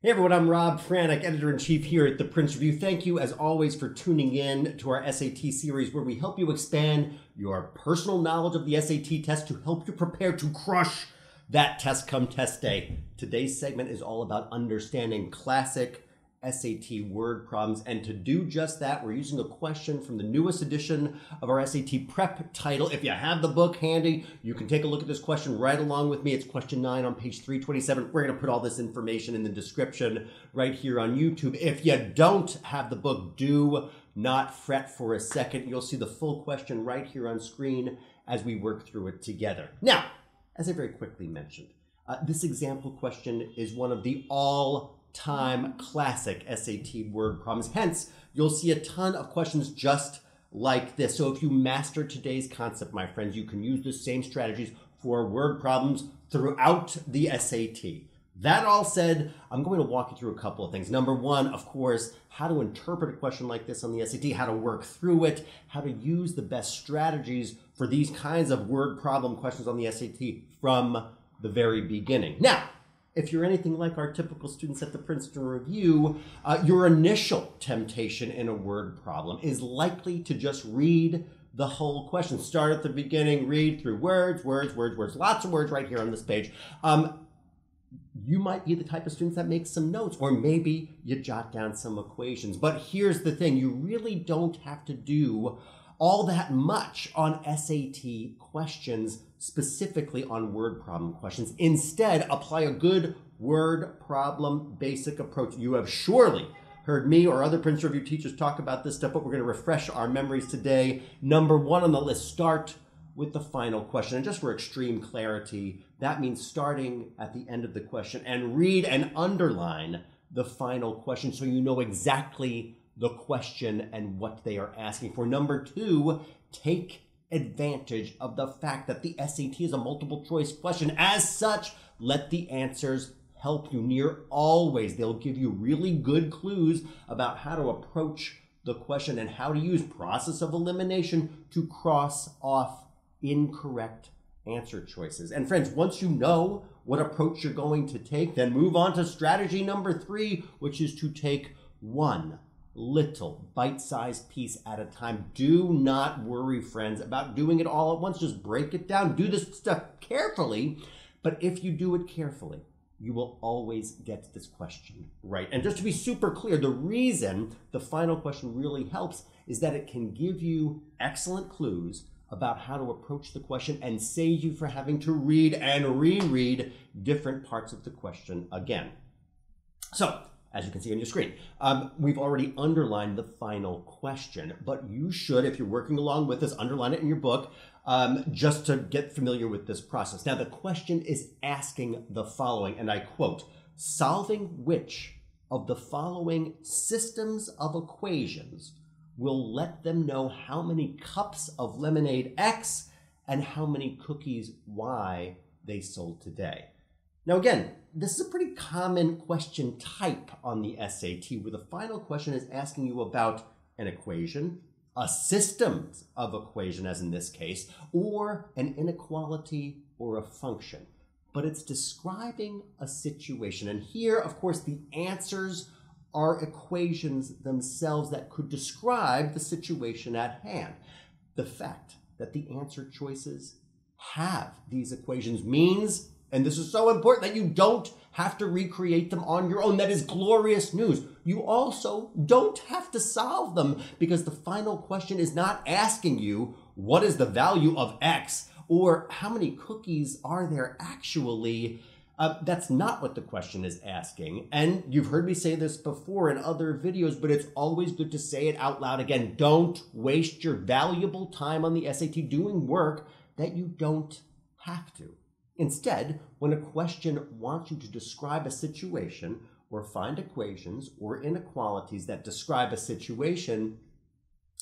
Hey everyone, I'm Rob Franek, Editor-in-Chief here at The Prince Review. Thank you, as always, for tuning in to our SAT series where we help you expand your personal knowledge of the SAT test to help you prepare to crush that test come test day. Today's segment is all about understanding classic SAT word problems, and to do just that, we're using a question from the newest edition of our SAT prep title. If you have the book handy, you can take a look at this question right along with me. It's question 9 on page 327. We're going to put all this information in the description right here on YouTube. If you don't have the book, do not fret for a second. You'll see the full question right here on screen as we work through it together. Now, as I very quickly mentioned, this example question is one of the all-time classic SAT word problems. Hence, you'll see a ton of questions just like this. So if you master today's concept, my friends, you can use the same strategies for word problems throughout the SAT. That all said, I'm going to walk you through a couple of things. Number one, of course, how to interpret a question like this on the SAT, how to work through it, how to use the best strategies for these kinds of word problem questions on the SAT from the very beginning. Now, if you're anything like our typical students at the Princeton Review, your initial temptation in a word problem is likely to just read the whole question. Start at the beginning, read through words, words, words, words, lots of words right here on this page. You might be the type of student that makes some notes, or maybe you jot down some equations. But here's the thing, you really don't have to do all that much on SAT questions, specifically on word problem questions. Instead, apply a good word problem basic approach. You have surely heard me or other Princeton Review teachers talk about this stuff, but we're going to refresh our memories today. Number one on the list, start with the final question. And just for extreme clarity, that means starting at the end of the question and read and underline the final question so you know exactly the question and what they are asking for. Number two, take advantage of the fact that the SAT is a multiple choice question. As such, let the answers help you. Near always, they'll give you really good clues about how to approach the question and how to use process of elimination to cross off incorrect answer choices. And friends, once you know what approach you're going to take, then move on to strategy number three, which is to take one little bite-sized piece at a time. Do not worry, friends, about doing it all at once. Just break it down. Do this stuff carefully. But if you do it carefully, you will always get this question right. And just to be super clear, the reason the final question really helps is that it can give you excellent clues about how to approach the question and save you from having to read and reread different parts of the question again. So, as you can see on your screen, we've already underlined the final question, but you should, if you're working along with us, underline it in your book just to get familiar with this process. Now, the question is asking the following, and I quote, "Solving which of the following systems of equations will let them know how many cups of lemonade X and how many cookies Y they sold today?" Now, again, this is a pretty common question type on the SAT, where the final question is asking you about an equation, a system of equation, as in this case, or an inequality or a function. But it's describing a situation. And here, of course, the answers are equations themselves that could describe the situation at hand. The fact that the answer choices have these equations means, and this is so important, that you don't have to recreate them on your own. That is glorious news. You also don't have to solve them, because the final question is not asking you what is the value of X or how many cookies are there actually. That's not what the question is asking. And you've heard me say this before in other videos, but it's always good to say it out loud again. Don't waste your valuable time on the SAT doing work that you don't have to. Instead, when a question wants you to describe a situation or find equations or inequalities that describe a situation,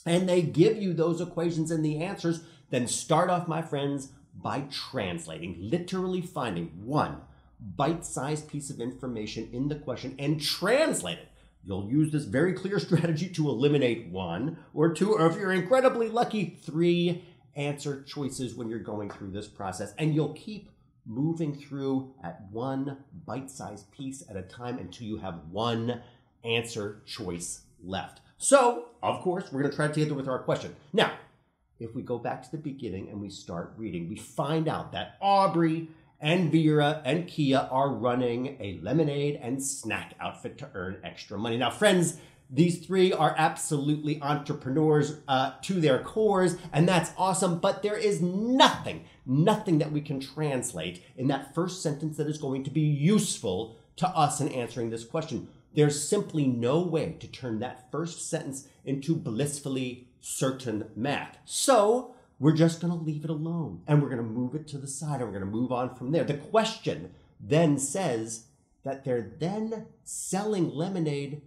and they give you those equations and the answers, then start off, my friends, by translating, literally finding one bite-sized piece of information in the question and translate it. You'll use this very clear strategy to eliminate one or two, or if you're incredibly lucky, three answer choices when you're going through this process, and you'll keep moving through at one bite-sized piece at a time until you have one answer choice left. So, of course, we're going to try to get through with our question. Now, if we go back to the beginning and we start reading, we find out that Aubrey and Vera and Kia are running a lemonade and snack outfit to earn extra money. Now, friends, these three are absolutely entrepreneurs to their cores, and that's awesome, but there is nothing that we can translate in that first sentence that is going to be useful to us in answering this question. There's simply no way to turn that first sentence into blissfully certain math. So we're just going to leave it alone, and we're going to move it to the side, and we're going to move on from there. The question then says that they're then selling lemonade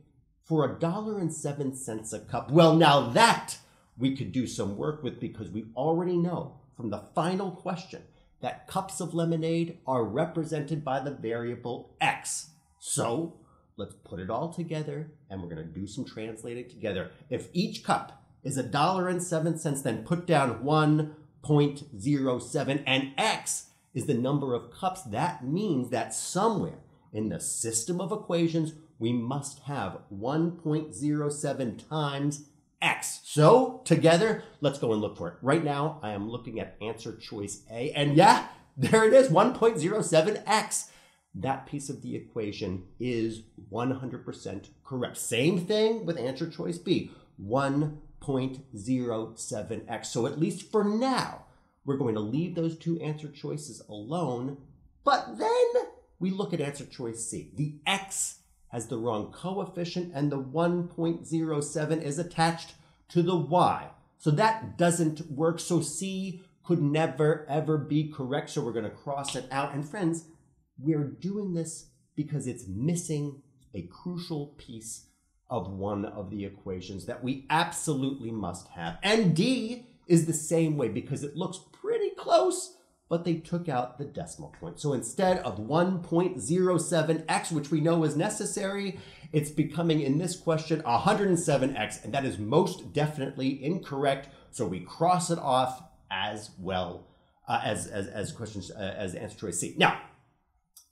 for $1.07 a cup. Well, now that we could do some work with, because we already know from the final question that cups of lemonade are represented by the variable X. So let's put it all together, and we're going to do some translating together. If each cup is $1.07, then put down 1.07, and X is the number of cups. That means that somewhere in the system of equations, we must have 1.07 times X. So together, let's go and look for it. Right now, I am looking at answer choice A, and yeah, there it is, 1.07X. That piece of the equation is 100% correct. Same thing with answer choice B, 1.07X. So at least for now, we're going to leave those two answer choices alone, but then we look at answer choice C. The X has the wrong coefficient, and the 1.07 is attached to the Y. So that doesn't work. So C could never, ever be correct. So we're going to cross it out. And friends, we're doing this because it's missing a crucial piece of one of the equations that we absolutely must have. And D is the same way, because it looks pretty close, but they took out the decimal point. So instead of 1.07x, which we know is necessary, it's becoming, in this question, 107x, and that is most definitely incorrect. So we cross it off as well as answer choice C. Now,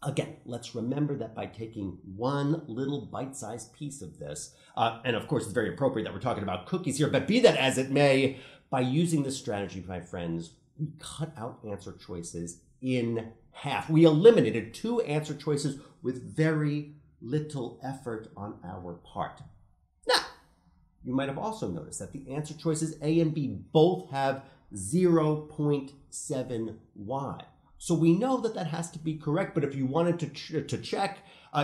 again, let's remember that by taking one little bite-sized piece of this, and of course it's very appropriate that we're talking about cookies here, but be that as it may, by using this strategy, my friends, we cut out answer choices in half. We eliminated two answer choices with very little effort on our part. Now, you might have also noticed that the answer choices A and B both have 0.7y. So we know that that has to be correct, but if you wanted to check,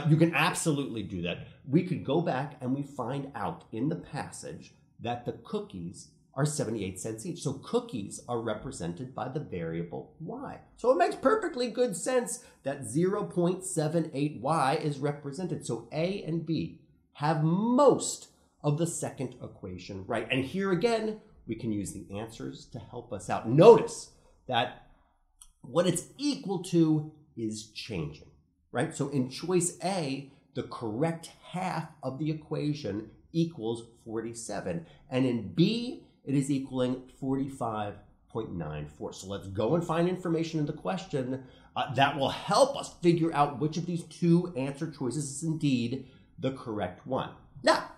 you can absolutely do that. We could go back and we find out in the passage that the cookies are 78 cents each. So cookies are represented by the variable y. So it makes perfectly good sense that 0.78y is represented. So A and B have most of the second equation right. And here again, we can use the answers to help us out. Notice that what it's equal to is changing, right? So in choice A, the correct half of the equation equals 47. And in B, it is equaling 45.94. So let's go and find information in the question that will help us figure out which of these two answer choices is indeed the correct one. Now,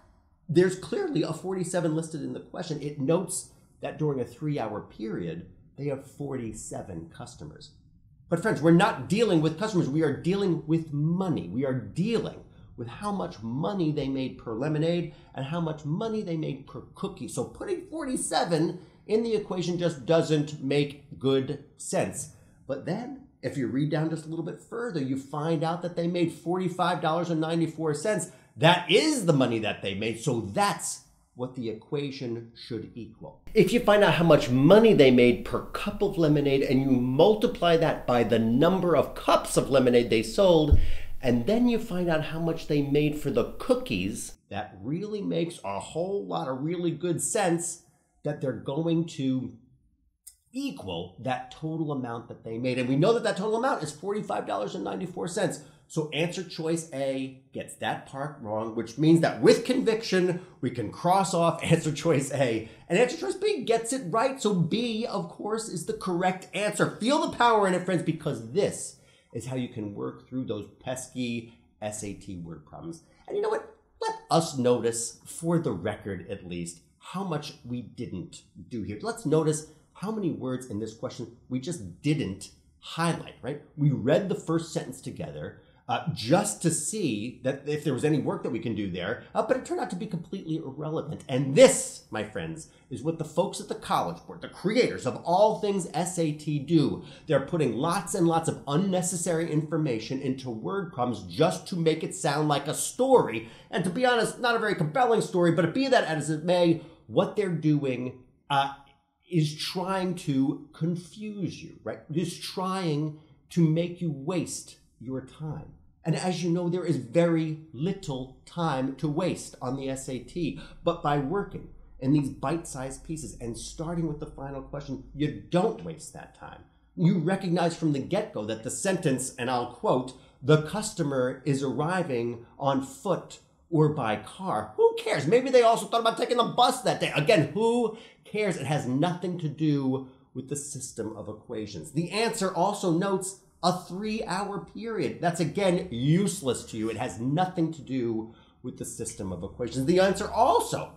there's clearly a 47 listed in the question. It notes that during a 3-hour period, they have 47 customers. But friends, we're not dealing with customers. We are dealing with money. We are dealing with how much money they made per lemonade and how much money they made per cookie. So putting 47 in the equation just doesn't make good sense. But then, if you read down just a little bit further, you find out that they made $45.94. That is the money that they made. So that's what the equation should equal. If you find out how much money they made per cup of lemonade and you multiply that by the number of cups of lemonade they sold, and then you find out how much they made for the cookies, that really makes a whole lot of really good sense that they're going to equal that total amount that they made. And we know that that total amount is $45.94. So answer choice A gets that part wrong, which means that with conviction, we can cross off answer choice A. And answer choice B gets it right. So B, of course, is the correct answer. Feel the power in it, friends, because this is how you can work through those pesky SAT word problems. And you know what? Let us notice, for the record at least, how much we didn't do here. Let's notice how many words in this question we just didn't highlight, right? We read the first sentence together just to see that if there was any work that we can do there, but it turned out to be completely irrelevant. And this, my friends, is what the folks at the College Board, the creators of all things SAT, do. They're putting lots and lots of unnecessary information into word problems just to make it sound like a story. And to be honest, not a very compelling story, but be that as it may, what they're doing is trying to confuse you, right? Is trying to make you waste your time. And as you know, there is very little time to waste on the SAT, but by working in these bite-sized pieces and starting with the final question, you don't waste that time. You recognize from the get-go that the sentence, and I'll quote, "the customer is arriving on foot or by car." Who cares? Maybe they also thought about taking the bus that day. Again, who cares? It has nothing to do with the system of equations. The answer also notes a 3-hour period. That's again useless to you. It has nothing to do with the system of equations. The answer also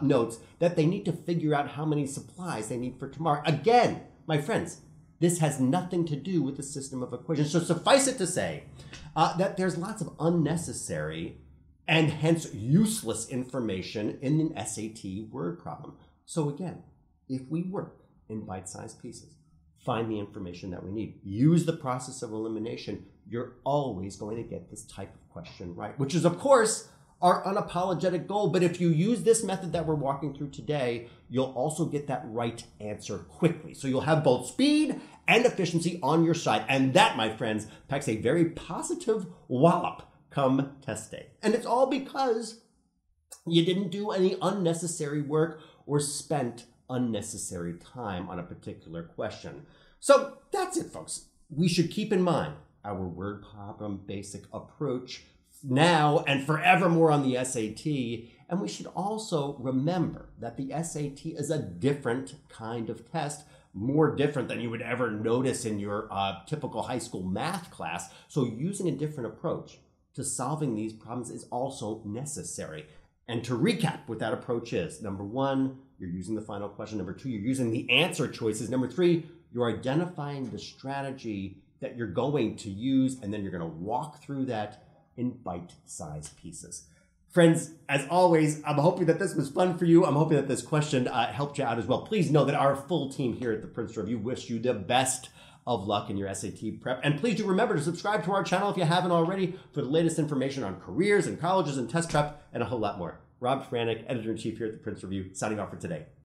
notes that they need to figure out how many supplies they need for tomorrow. Again, my friends, this has nothing to do with the system of equations. So suffice it to say that there's lots of unnecessary and hence useless information in an SAT word problem. So again, if we work in bite-sized pieces, find the information that we need, use the process of elimination, you're always going to get this type of question right, which is, of course, our unapologetic goal. But if you use this method that we're walking through today, you'll also get that right answer quickly. So you'll have both speed and efficiency on your side. And that, my friends, packs a very positive wallop come test day. And it's all because you didn't do any unnecessary work or spent unnecessary time on a particular question. So that's it, folks. We should keep in mind our word problem basic approach now and forevermore on the SAT. And we should also remember that the SAT is a different kind of test, more different than you would ever notice in your typical high school math class. So using a different approach to solving these problems is also necessary. And to recap what that approach is: number one, you're using the final question. Number two, you're using the answer choices. Number three, you're identifying the strategy that you're going to use, and then you're going to walk through that in bite-sized pieces. Friends, as always, I'm hoping that this was fun for you. I'm hoping that this question helped you out as well. Please know that our full team here at the Prince Review wish you the best of luck in your SAT prep. And please do remember to subscribe to our channel if you haven't already for the latest information on careers and colleges and test prep and a whole lot more. Rob Franek, Editor-in-Chief here at the Prince Review, signing off for today.